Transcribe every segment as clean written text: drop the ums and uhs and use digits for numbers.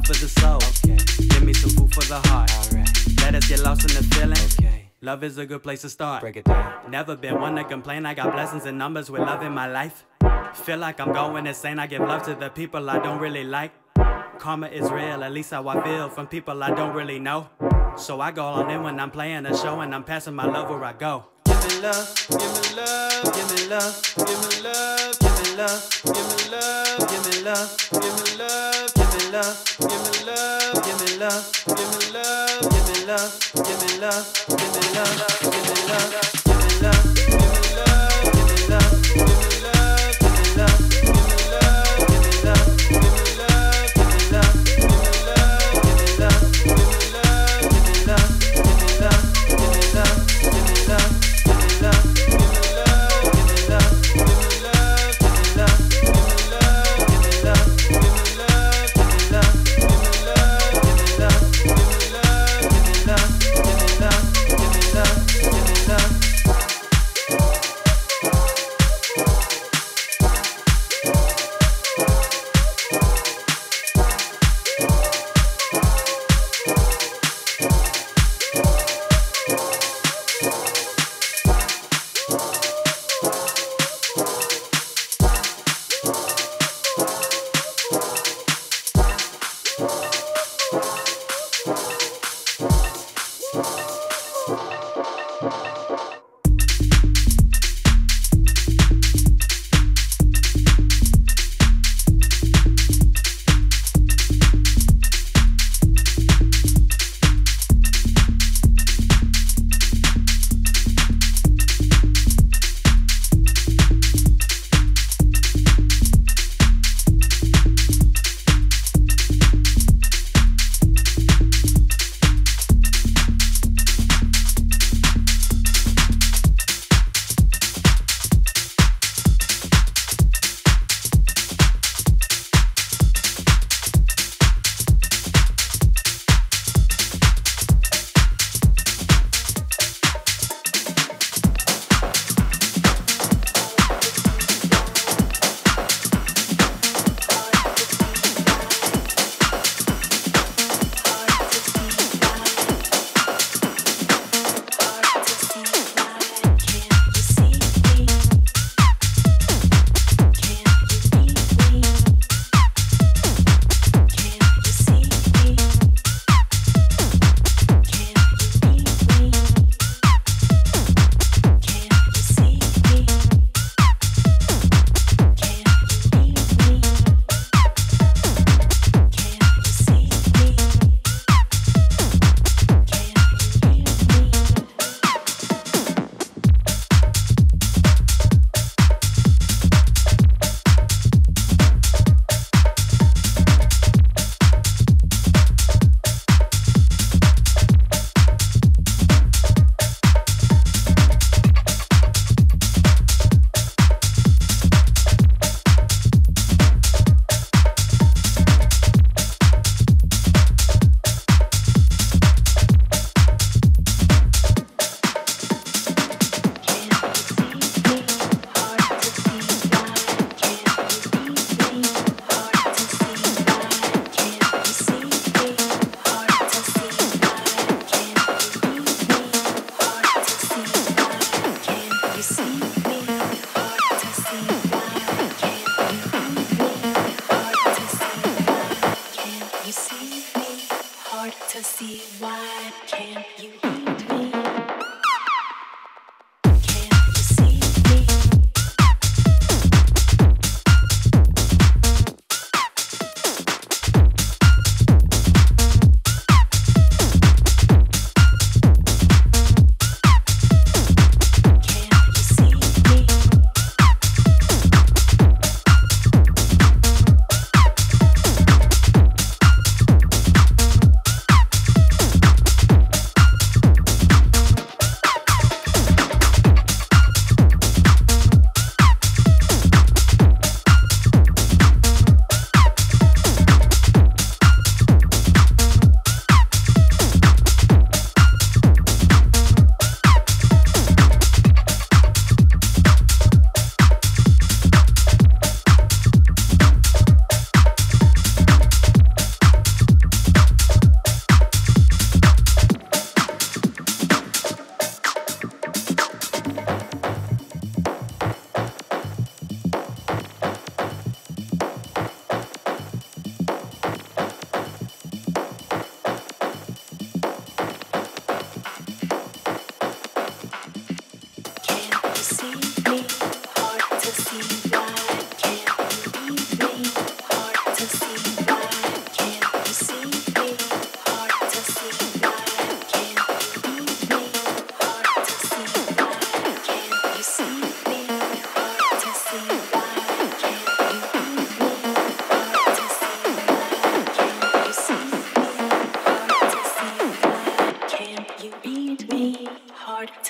love for the soul. Okay. Give me some food for the heart. All right. Let us get lost in the feeling. Okay. Love is a good place to start. Break it down. Never been one to complain. I got blessings and numbers with love in my life. Feel like I'm going insane. I give love to the people I don't really like. Karma is real, at least how I feel, from people I don't really know. So I go on in when I'm playing a show, and I'm passing my love where I go. Give me love, give me love, give me love, give me love, give me love, give me love, give me love, give me love, give me love, give me love, give me love, give me love, give me love, give me love, give me love, give me love, give me love, give me love, give me love, give me love.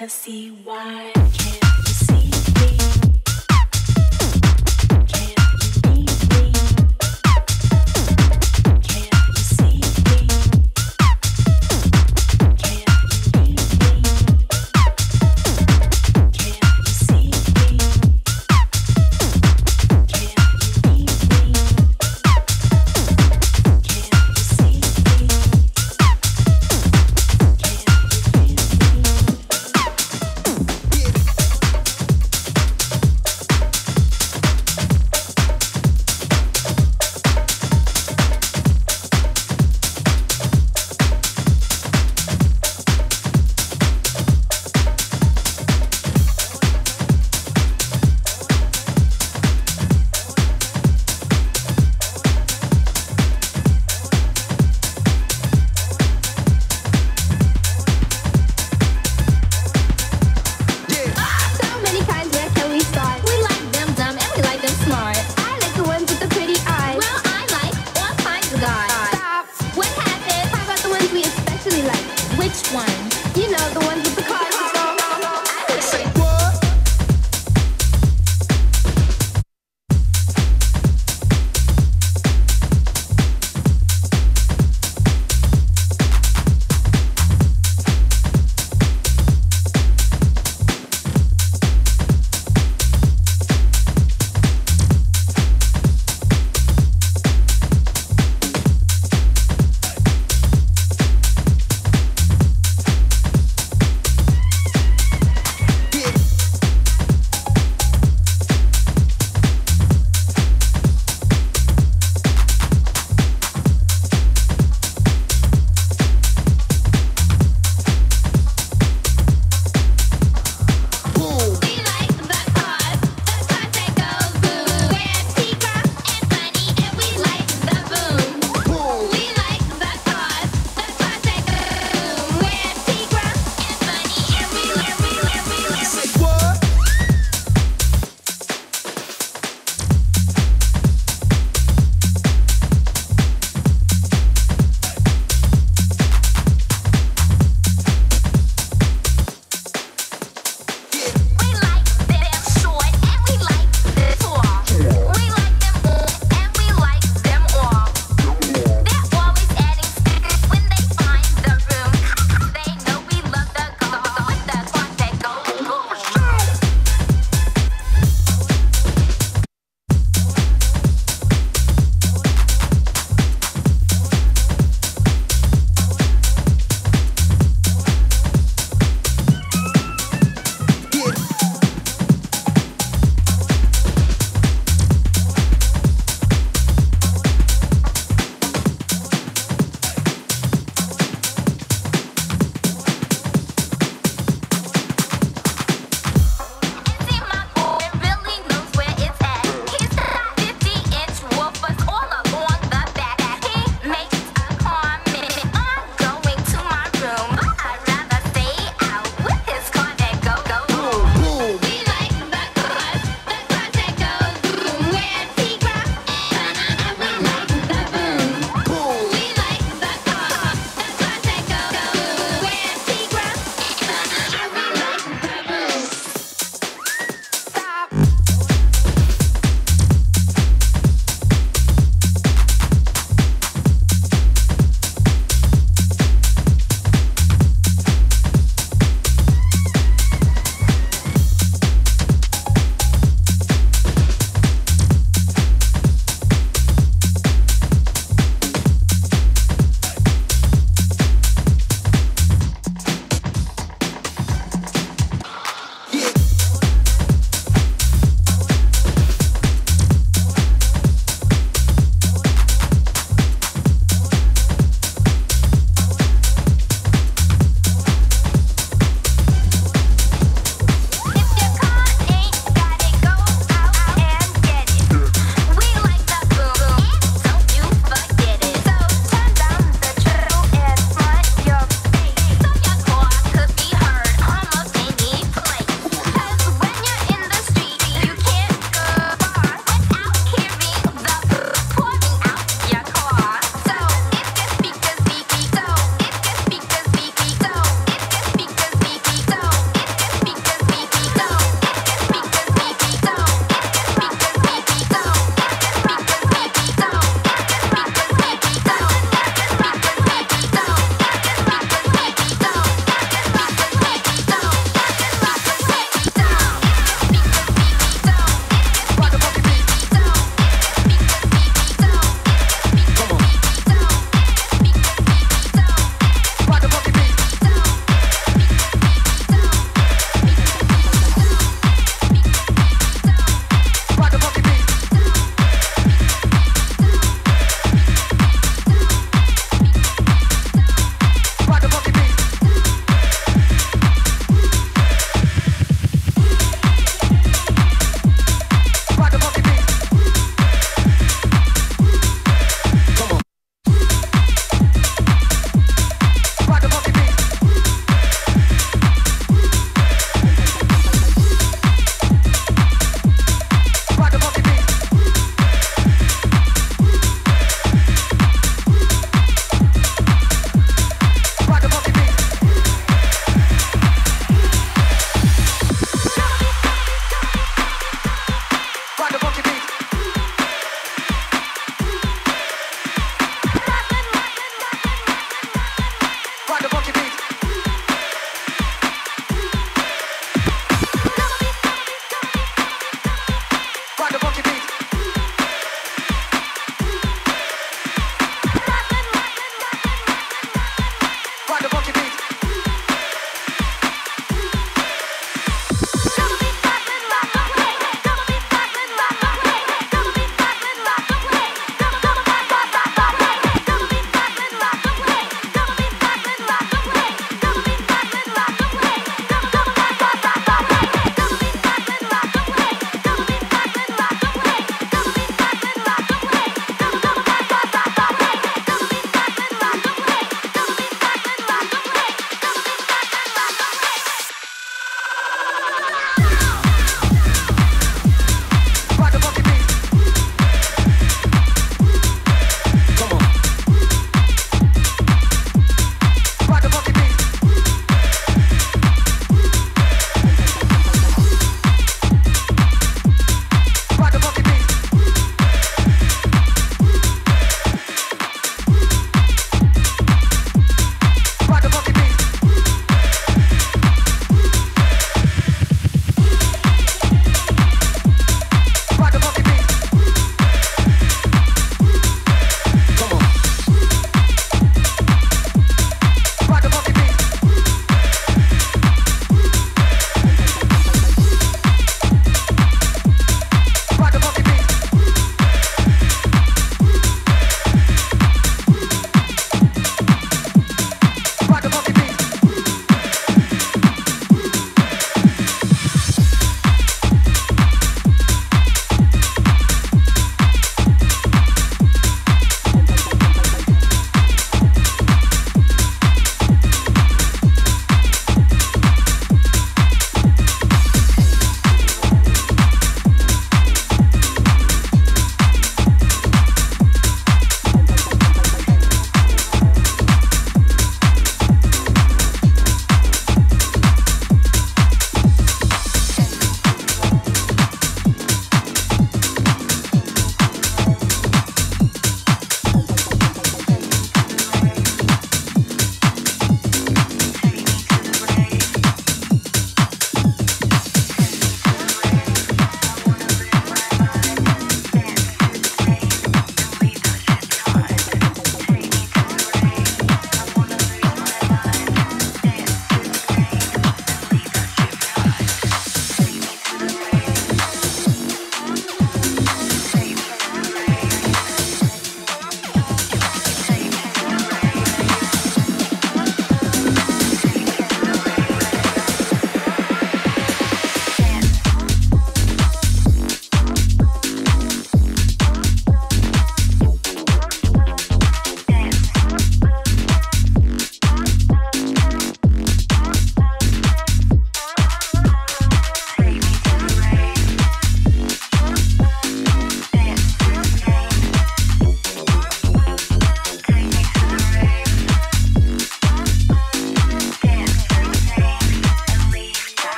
to see why.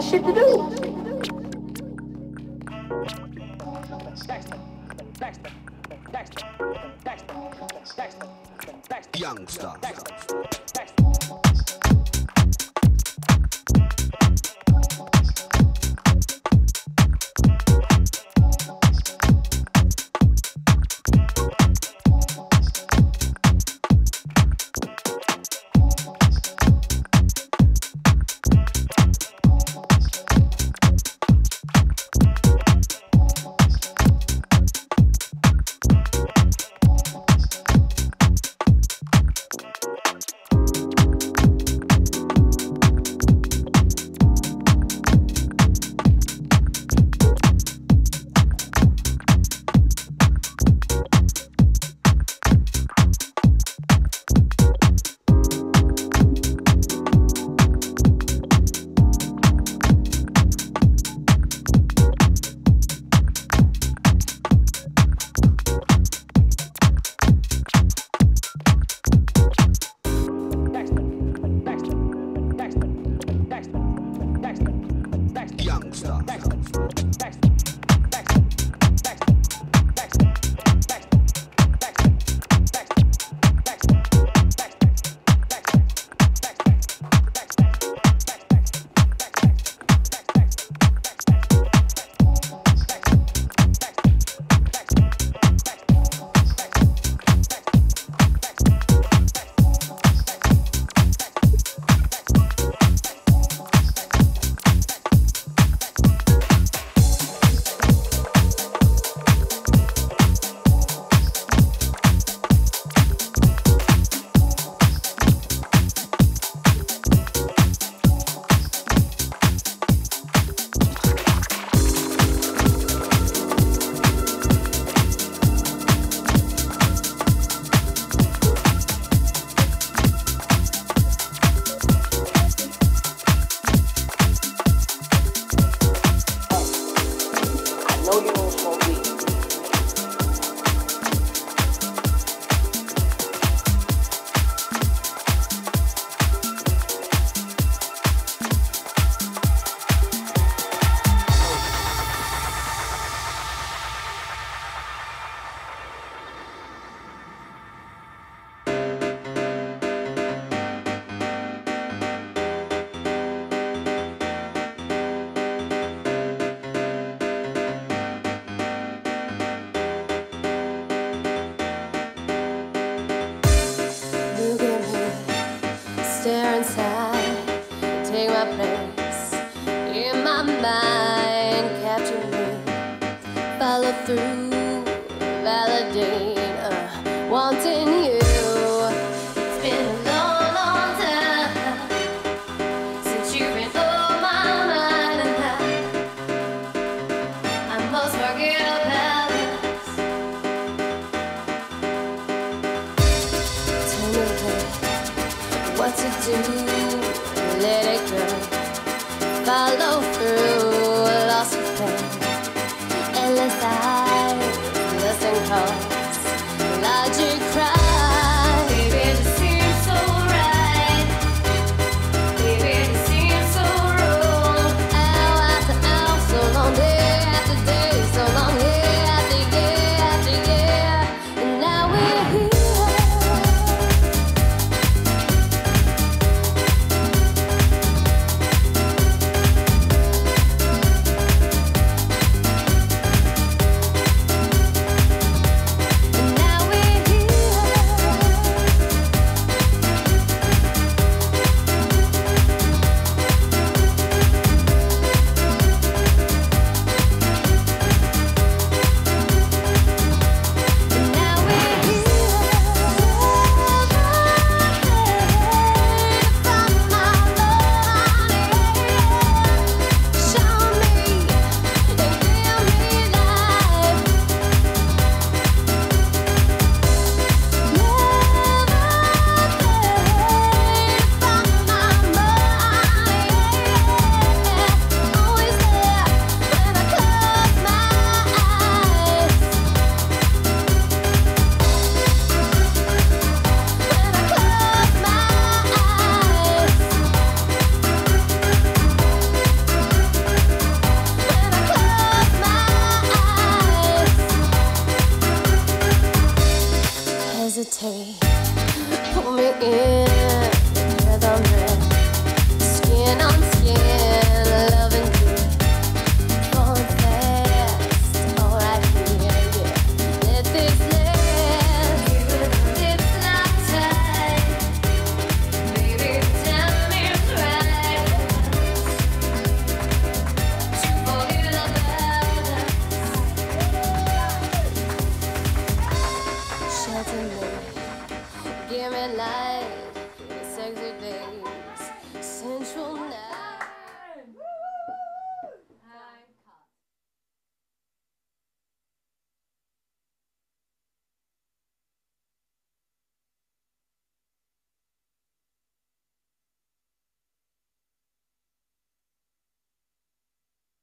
got shit to do. Youngster. take. Pull me in with our red skin on skin, loving you. Going fast, all right here, yeah. Let this live, it's not time. Baby, tell me right to forget about us. Shelter me. Give me life, give me sexy, babe.